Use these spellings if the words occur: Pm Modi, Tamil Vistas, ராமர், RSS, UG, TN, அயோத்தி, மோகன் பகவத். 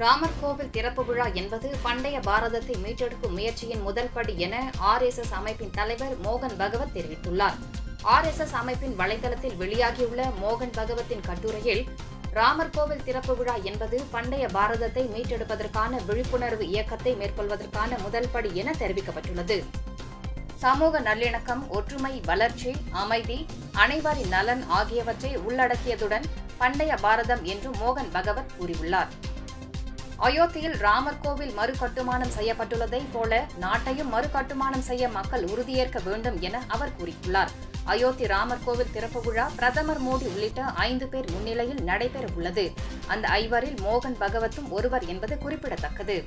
ராமர் கோவில் திறப்பு விழா என்பது பண்டைய பாரதத்தை மீட்டெடுக்கும் முயற்சியின் முதல் படி என RSS அமைப்பின் தலைவர் மோகன் பகவத் தெரிவித்துள்ளார். RSS அமைப்பின் வலைதளத்தில் வெளியாகியுள்ள மோகன் பகவத்தின் கட்டுரையில் ராமர் கோவில் திறப்பு விழா என்பது பண்டைய பாரதத்தை மீட்டெடுப்பதற்கான விழிப்புணர்வு இயக்கத்தை மேற்கொள்வதற்கான முதல் படி என தெரிவிக்கப்பட்டுள்ளது. சமூக நல்லிணக்கம், ஒற்றுமை, வளர்ச்சி, அமைதி, அனைவரின் நலன் ஆகியவற்றை உள்ளடக்கியதுடன் பண்டைய பாரதம் என்று மோகன் பகவத் கூறியுள்ளார். அயோத்தியில் ராமர் கோவில் மறுகட்டுமானம் செய்யப்பட்டுள்ளதைப் போல நாட்டையும் மறுகட்டுமானம் செய்ய மக்கள் உறுதியேற்க வேண்டும் என அவர் கூறியுள்ளார். அயோத்தி ராமர் கோவில் திறப்பு விழா பிரதமர் மோடி உள்ளிட்ட 5 பேர் முன்னிலையில் நடைபெறவுள்ளது. அந்த 5வரில் மோகன் பகவத்தும் ஒருவர் என்பது குறிப்பிடத்தக்கது.